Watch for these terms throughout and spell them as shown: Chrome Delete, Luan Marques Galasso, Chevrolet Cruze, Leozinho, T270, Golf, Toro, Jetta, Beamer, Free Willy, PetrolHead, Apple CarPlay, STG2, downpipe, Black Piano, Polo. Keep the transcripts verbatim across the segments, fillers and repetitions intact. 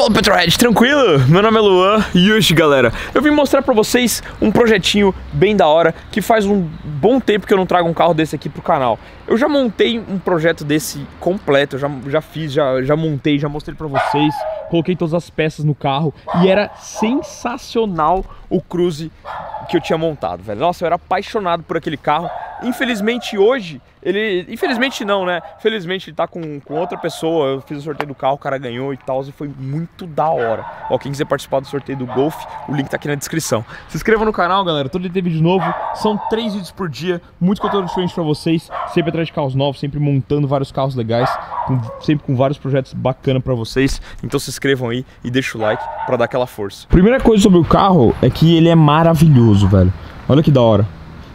Fala, PetrolHead, tranquilo? Meu nome é Luan e hoje, galera, eu vim mostrar pra vocês um projetinho bem da hora que faz um bom tempo que eu não trago um carro desse aqui pro canal. Eu já montei um projeto desse completo, eu já, já fiz, já, já montei, já mostrei pra vocês, coloquei todas as peças no carro e era sensacional o Cruze que eu tinha montado, velho. Nossa, eu era apaixonado por aquele carro. Infelizmente hoje, ele... Infelizmente não, né? Felizmente ele tá com, com outra pessoa. Eu fiz o sorteio do carro, o cara ganhou e tal. E foi muito da hora. Ó, quem quiser participar do sorteio do Golf, o link tá aqui na descrição. Se inscreva no canal, galera. Todo dia tem vídeo novo. São três vídeos por dia. Muito conteúdo diferente pra vocês. Sempre atrás de carros novos, sempre montando vários carros legais. Com, sempre com vários projetos bacanas pra vocês. Então se inscrevam aí e deixa o like pra dar aquela força. Primeira coisa sobre o carro é que ele é maravilhoso, velho. Olha que da hora.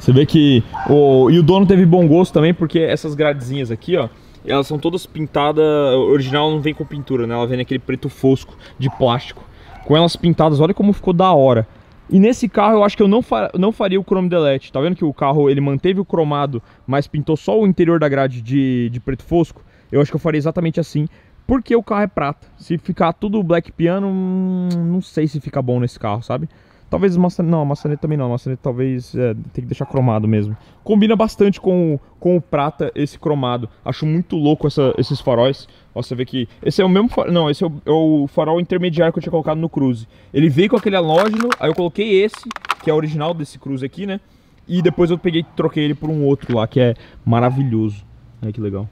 Você vê que o... E o dono teve bom gosto também, porque essas gradezinhas aqui, ó, elas são todas pintadas. O original não vem com pintura, né? Ela vem naquele preto fosco de plástico. Com elas pintadas, olha como ficou da hora. E nesse carro eu acho que eu não, fa... não faria o Chrome Delete. Tá vendo que o carro, ele manteve o cromado, mas pintou só o interior da grade de, de preto fosco? Eu acho que eu faria exatamente assim, porque o carro é prata. Se ficar tudo Black Piano, hum, não sei se fica bom nesse carro, sabe? Talvez maçaneta, não, a maçaneta também não, a maçaneta talvez é, tem que deixar cromado mesmo. Combina bastante com o, com o prata esse cromado. Acho muito louco essa, esses faróis. Ó, você vê que esse é o mesmo farol, não, esse é o, é o farol intermediário que eu tinha colocado no Cruze. Ele veio com aquele halógeno, aí eu coloquei esse, que é o original desse Cruze aqui, né? E depois eu peguei e troquei ele por um outro lá, que é maravilhoso. Olha que legal.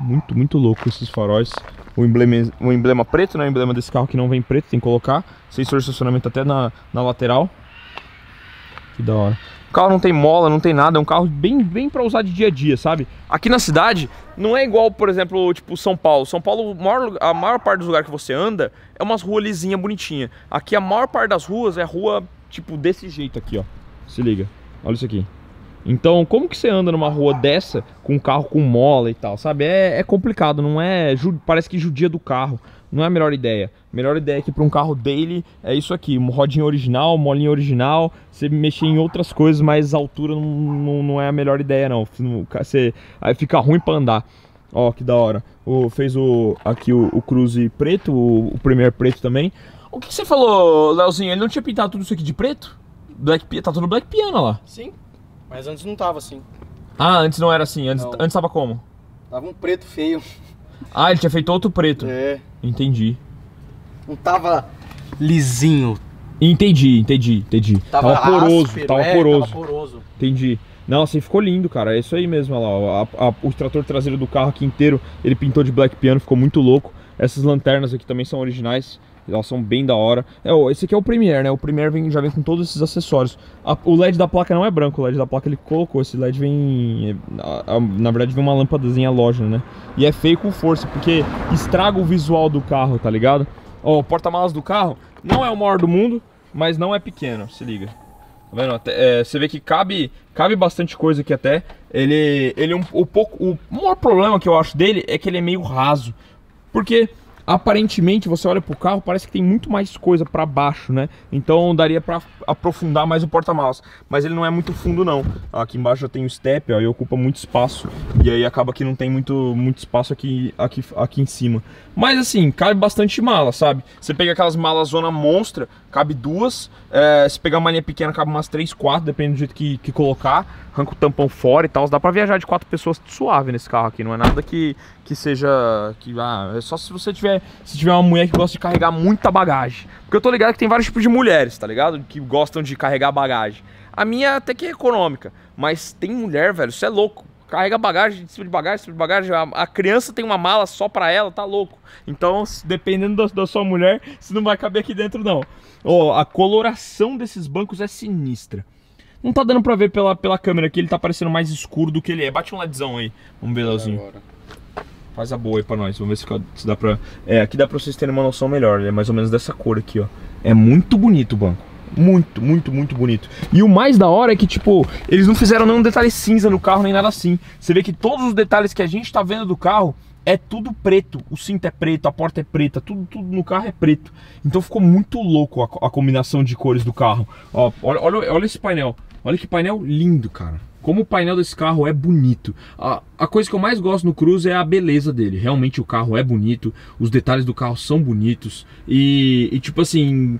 Muito, muito louco esses faróis. O emblema, o emblema preto, né? O emblema desse carro que não vem preto, tem que colocar. Sensor de estacionamento até na, na lateral. Que da hora. O carro não tem mola, não tem nada. É um carro bem, bem pra usar de dia a dia, sabe? Aqui na cidade, não é igual, por exemplo, tipo São Paulo. São Paulo, maior, a maior parte dos lugares que você anda é umas ruas lisinhas, bonitinhas. Aqui a maior parte das ruas é rua, tipo, desse jeito aqui, ó. Se liga. Olha isso aqui. Então, como que você anda numa rua dessa com um carro com mola e tal, sabe? É, é complicado, não é... Parece que judia do carro, não é a melhor ideia. A melhor ideia é que para um carro daily é isso aqui, uma rodinha original, molinha original, você mexer em outras coisas, mas a altura não, não, não é a melhor ideia, não. Você, aí fica ruim para andar. Ó, que da hora. O, fez o, aqui o, o Cruze preto, o, o Premier preto também. O que, que você falou, Leozinho? Ele não tinha pintado tudo isso aqui de preto? Black, tá tudo Black Piano lá. Sim. Mas antes não tava assim. Ah, antes não era assim. Antes, antes tava como? Tava um preto feio. Ah, ele tinha feito outro preto. É. Entendi. Não tava lisinho. Entendi, entendi, entendi. Tava, tava poroso, áspero, tava, é, poroso. tava poroso. Entendi. Não, assim ficou lindo, cara. É isso aí mesmo, olha lá. A, a, o trator traseiro do carro aqui inteiro, ele pintou de Black Piano, ficou muito louco. Essas lanternas aqui também são originais. Elas são bem da hora. É, esse aqui é o Premier, né? O Premier vem, já vem com todos esses acessórios. A, o L E D da placa não é branco, o L E D da placa ele colocou. Esse L E D vem... A, a, na verdade vem uma lâmpadazinha halógena, né? E é feio com força, porque estraga o visual do carro, tá ligado? Ó, o porta-malas do carro não é o maior do mundo, mas não é pequeno, se liga. Tá vendo? Até, é, você vê que cabe, cabe bastante coisa aqui até. Ele... ele um, o, pouco, o maior problema que eu acho dele é que ele é meio raso. Porque... aparentemente, você olha pro carro, parece que tem muito mais coisa pra baixo, né? Então daria pra aprofundar mais o porta-malas. Mas ele não é muito fundo, não. Aqui embaixo já tem o step, ó, e ocupa muito espaço. E aí acaba que não tem muito, muito espaço aqui, aqui, aqui em cima. Mas assim, cabe bastante mala, sabe? Você pega aquelas malas zona monstra, cabe duas. É, se pegar uma linha pequena, cabe umas três, quatro, depende do jeito que, que colocar. Arranca o tampão fora e tal. Dá pra viajar de quatro pessoas suave nesse carro aqui. Não é nada que, que seja... que, ah, é só se você tiver... se tiver uma mulher que gosta de carregar muita bagagem. Porque eu tô ligado que tem vários tipos de mulheres, tá ligado? Que gostam de carregar bagagem. A minha até que é econômica, mas tem mulher, velho, isso é louco. Carrega bagagem, de cima de bagagem, de cima de bagagem. A, a criança tem uma mala só pra ela, tá louco. Então, dependendo da, da sua mulher, isso não vai caber aqui dentro, não. Ó, oh, a coloração desses bancos é sinistra. Não tá dando pra ver pela, pela câmera aqui, ele tá parecendo mais escuro do que ele é. Bate um ledzão aí. Vamos ver, Leozinho. Faz a boa aí pra nós, vamos ver se dá pra... É, aqui dá pra vocês terem uma noção melhor, ele é mais ou menos dessa cor aqui, ó. É muito bonito o banco, muito, muito, muito bonito. E o mais da hora é que, tipo, eles não fizeram nenhum detalhe cinza no carro, nem nada assim. Você vê que todos os detalhes que a gente tá vendo do carro é tudo preto, o cinto é preto, a porta é preta, tudo, tudo no carro é preto. Então ficou muito louco a, a combinação de cores do carro. Ó, olha, olha, olha esse painel, olha que painel lindo, cara. Como o painel desse carro é bonito. A, a coisa que eu mais gosto no Cruze é a beleza dele. Realmente o carro é bonito, os detalhes do carro são bonitos. E, e tipo assim...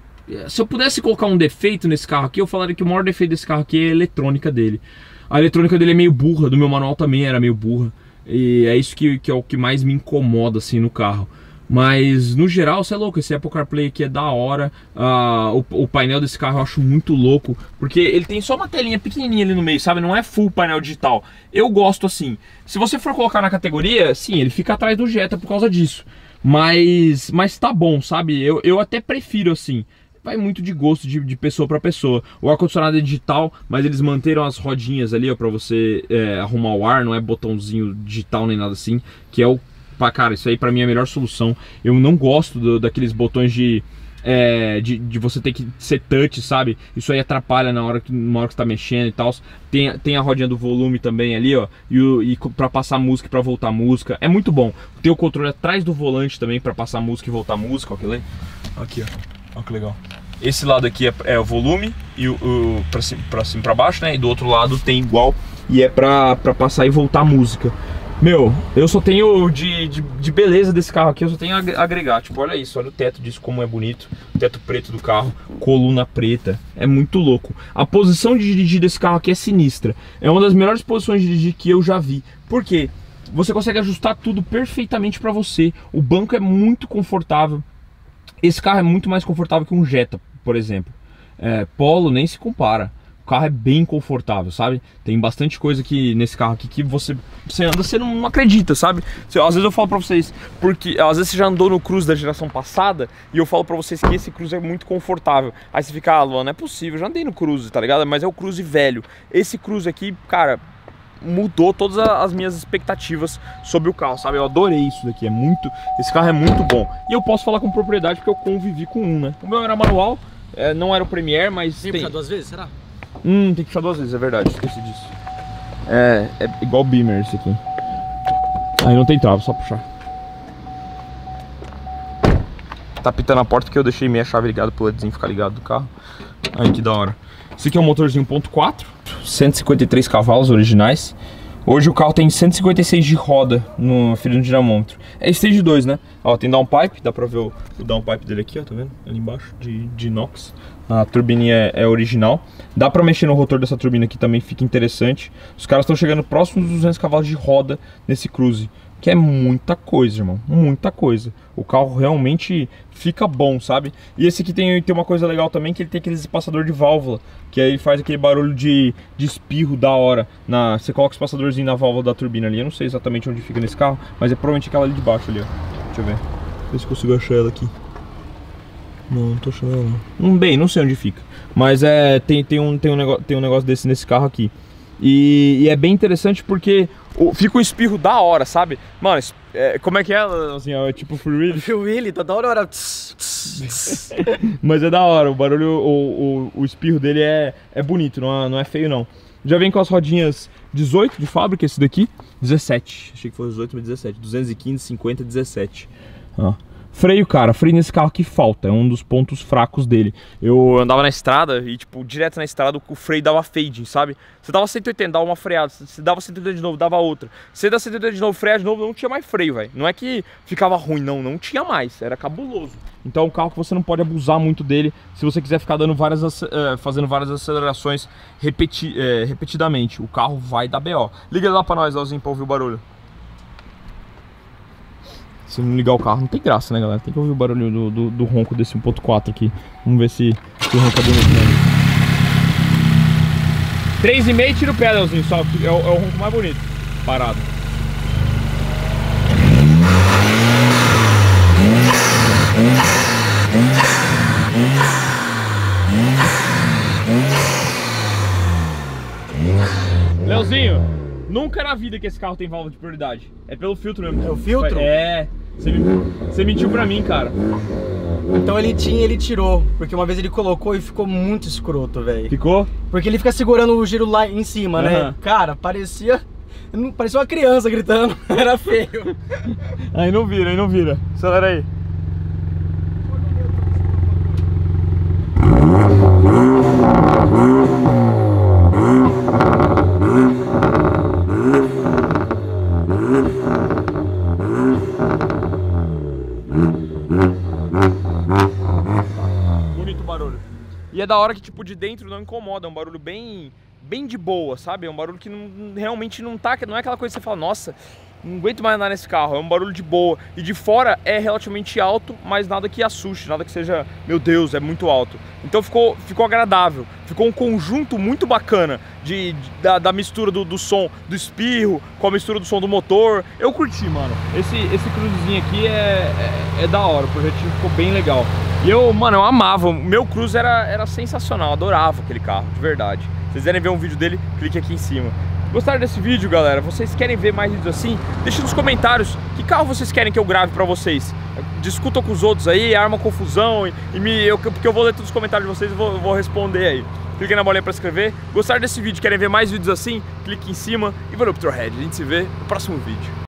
Se eu pudesse colocar um defeito nesse carro aqui, eu falaria que o maior defeito desse carro aqui é a eletrônica dele. A eletrônica dele é meio burra, do meu manual também era meio burra. E é isso que, que é o que mais me incomoda assim no carro. Mas no geral, você é louco, esse Apple CarPlay aqui é da hora. ah, o, o painel desse carro eu acho muito louco, porque ele tem só uma telinha pequenininha ali no meio, sabe? Não é full painel digital. Eu gosto assim. Se você for colocar na categoria, sim, ele fica atrás do Jetta por causa disso. Mas, mas tá bom, sabe? Eu, eu até prefiro assim. Vai muito de gosto de, de pessoa para pessoa. O ar-condicionado é digital, mas eles manteram as rodinhas ali, ó, pra você é, arrumar o ar. Não é botãozinho digital nem nada assim, que é o... Cara, isso aí pra mim é a melhor solução. Eu não gosto do, daqueles botões de, é, de, de você ter que ser touch, sabe? Isso aí atrapalha na hora que, na hora que você tá mexendo e tal. Tem, tem a rodinha do volume também ali, ó. E, e pra passar música e pra voltar música. É muito bom. Tem o controle atrás do volante também pra passar música e voltar música, ó, que legal. Aqui, ó. Olha que legal. Esse lado aqui é, é o volume e o, o pra cima, pra cima, pra baixo, né? E do outro lado tem igual e é pra, pra passar e voltar a música. Meu, eu só tenho de, de, de beleza desse carro aqui, eu só tenho a agregar. Tipo, olha isso, olha o teto disso, como é bonito. O teto preto do carro, coluna preta. É muito louco. A posição de dirigir desse carro aqui é sinistra. É uma das melhores posições de dirigir que eu já vi. Por quê? Você consegue ajustar tudo perfeitamente pra você. O banco é muito confortável. Esse carro é muito mais confortável que um Jetta, por exemplo. É, Polo nem se compara. O carro é bem confortável, sabe? Tem bastante coisa que nesse carro aqui que você, você anda, você não acredita, sabe? Você, às vezes eu falo pra vocês, porque às vezes você já andou no Cruze da geração passada e eu falo pra vocês que esse Cruze é muito confortável. Aí você fica, ah, Luan, não é possível, eu já andei no Cruze, tá ligado? Mas é o Cruze velho. Esse Cruze aqui, cara, mudou todas as minhas expectativas sobre o carro, sabe? Eu adorei isso daqui, é muito... Esse carro é muito bom. E eu posso falar com propriedade porque eu convivi com um, né? O meu era manual, é, não era o Premier, mas... Tem que puxar duas vezes, será? Hum, tem que puxar duas vezes, é verdade, esqueci disso. É, é igual o Beamer esse aqui. Aí não tem trava, só puxar. Tá pitando a porta que eu deixei meia chave ligada pro LEDzinho ficar ligado do carro. Aí que da hora. Esse aqui é um motorzinho um ponto quatro, cento e cinquenta e três cavalos originais. Hoje o carro tem cento e cinquenta e seis de roda no fio do dinamômetro. É S T G dois, né? Ó, tem downpipe, dá pra ver o, o downpipe dele aqui, ó, tá vendo? Ali embaixo, de, de inox. A turbininha é, é original. Dá pra mexer no rotor dessa turbina aqui também, fica interessante. Os caras estão chegando próximos dos duzentos cavalos de roda nesse Cruze. Que é muita coisa, irmão, muita coisa. O carro realmente fica bom, sabe? E esse aqui tem, tem uma coisa legal também, que ele tem aquele espaçador de válvula, que aí faz aquele barulho de, de espirro da hora. Na, você coloca o espaçadorzinho na válvula da turbina ali. Eu não sei exatamente onde fica nesse carro, mas é provavelmente aquela ali de baixo ali, ó. Deixa eu ver. Ver se consigo achar ela aqui. Não, não tô achando ela não. Bem, não sei onde fica. Mas é, tem, tem, um, tem, um negócio, tem um negócio desse nesse carro aqui. E, e é bem interessante porque fica um espirro da hora, sabe? Mano, é, como é que é? Assim, é tipo Free Willy? Free Willy, tá da hora, hora. Tss, tss, tss. Mas é da hora, o barulho, o, o, o espirro dele é, é bonito, não é, não é feio não. Já vem com as rodinhas dezoito de fábrica, esse daqui, dezessete. Achei que fosse dezoito, mas dezessete. duzentos e quinze, cinquenta, dezessete. Ó. Freio, cara, freio nesse carro que falta, é um dos pontos fracos dele. Eu andava na estrada e, tipo, direto na estrada o freio dava fading, sabe? Você dava cento e oitenta, dava uma freada, você dava cento e oitenta de novo, dava outra. Você dava cento e oitenta de novo, freia de novo, não tinha mais freio, velho. Não é que ficava ruim, não, não tinha mais, era cabuloso. Então é um carro que você não pode abusar muito dele se você quiser ficar dando várias, fazendo várias acelerações repeti, é, repetidamente. O carro vai dar B O. Liga lá pra nós, Leozinho, pra ouvir o barulho. Se não ligar o carro, não tem graça, né, galera? Tem que ouvir o barulho do, do, do ronco desse um ponto quatro aqui. Vamos ver se, se o ronco é bonito, né? três e meio, tira o pé, Leozinho, só. É o, é o ronco mais bonito. Parado. Leozinho! Nunca na vida que esse carro tem válvula de prioridade. É pelo filtro mesmo. É o filtro? É. Você, me, você mentiu pra mim, cara. Então ele tinha, ele tirou. Porque uma vez ele colocou e ficou muito escroto, velho. Ficou? Porque ele fica segurando o giro lá em cima, uhum, né? Cara, parecia... Parecia uma criança gritando. Era feio. Aí não vira, aí não vira. Acelera aí. Bonito o barulho. E é da hora que, tipo, de dentro não incomoda, é um barulho bem, bem de boa, sabe? É um barulho que não, realmente não tá, não é aquela coisa que você fala, nossa, não aguento mais andar nesse carro, é um barulho de boa. E de fora é relativamente alto, mas nada que assuste, nada que seja, meu Deus, é muito alto. Então ficou, ficou agradável, ficou um conjunto muito bacana de, de, da, da mistura do, do som do espirro com a mistura do som do motor. Eu curti, mano. Esse, esse Cruzezinho aqui é, é, é da hora, o projetinho ficou bem legal. E eu, mano, eu amava, o meu Cruze era, era sensacional, adorava aquele carro, de verdade. Se vocês quiserem ver um vídeo dele, clique aqui em cima. Gostaram desse vídeo, galera? Vocês querem ver mais vídeos assim? Deixa nos comentários que carro vocês querem que eu grave pra vocês. Discutam com os outros aí, arma confusão, e, e me, eu, porque eu vou ler todos os comentários de vocês e vou, vou responder aí. Clique na bolinha pra escrever. Gostaram desse vídeo? Querem ver mais vídeos assim? Clique em cima e valeu, PetrolHead. A gente se vê no próximo vídeo.